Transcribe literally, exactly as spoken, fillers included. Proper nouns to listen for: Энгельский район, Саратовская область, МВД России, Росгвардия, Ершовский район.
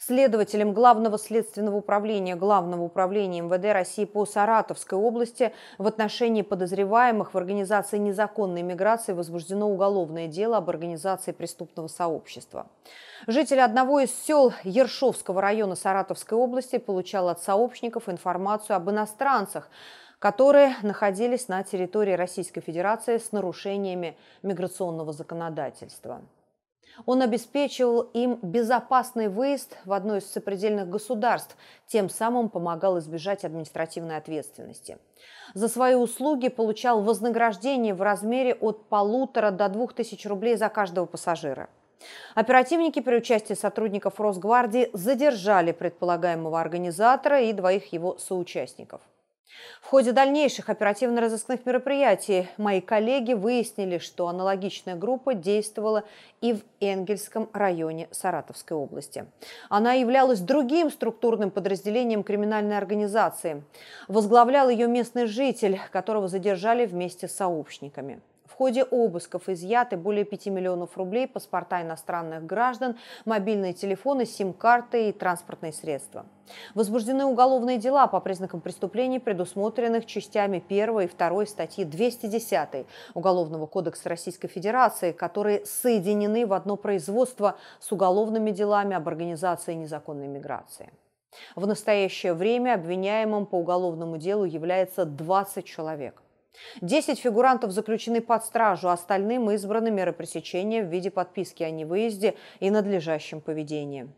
следователем Главного следственного управления Главного управления МВД России по Саратовской области в отношении подозреваемых в организации незаконной миграции возбуждено уголовное дело об организации преступного сообщества. Житель одного из сел Ершовского района Саратовской области получал от сообщников информацию об иностранцах, которые находились на территории Российской Федерации с нарушениями миграционного законодательства. Он обеспечивал им безопасный выезд в одно из сопредельных государств, тем самым помогал избежать административной ответственности. За свои услуги получал вознаграждение в размере от полутора до двух тысяч рублей за каждого пассажира. Оперативники при участии сотрудников Росгвардии задержали предполагаемого организатора и двоих его соучастников. В ходе дальнейших оперативно-розыскных мероприятий мои коллеги выяснили, что аналогичная группа действовала и в Энгельском районе Саратовской области. Она являлась другим структурным подразделением криминальной организации. Возглавлял ее местный житель, которого задержали вместе с сообщниками. В ходе обысков изъяты более пяти миллионов рублей, паспорта иностранных граждан, мобильные телефоны, сим-карты и транспортные средства. Возбуждены уголовные дела по признакам преступлений, предусмотренных частями первой и второй статьи двести десятой Уголовного кодекса Российской Федерации, которые соединены в одно производство с уголовными делами об организации незаконной миграции. В настоящее время обвиняемым по уголовному делу является двадцать человек. десять фигурантов заключены под стражу, остальным избраны меры пресечения в виде подписки о невыезде и надлежащем поведении.